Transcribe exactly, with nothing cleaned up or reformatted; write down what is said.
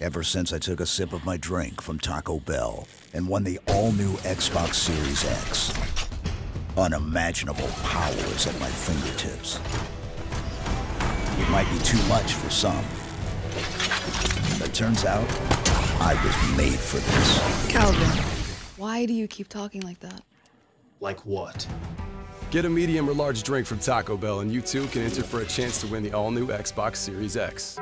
ever since I took a sip of my drink from Taco Bell and won the all-new Xbox Series X. Unimaginable power is at my fingertips. It might be too much for some, but it turns out I was made for this. Calvin, why do you keep talking like that? Like what? Get a medium or large drink from Taco Bell and you too can enter for a chance to win the all-new Xbox Series X.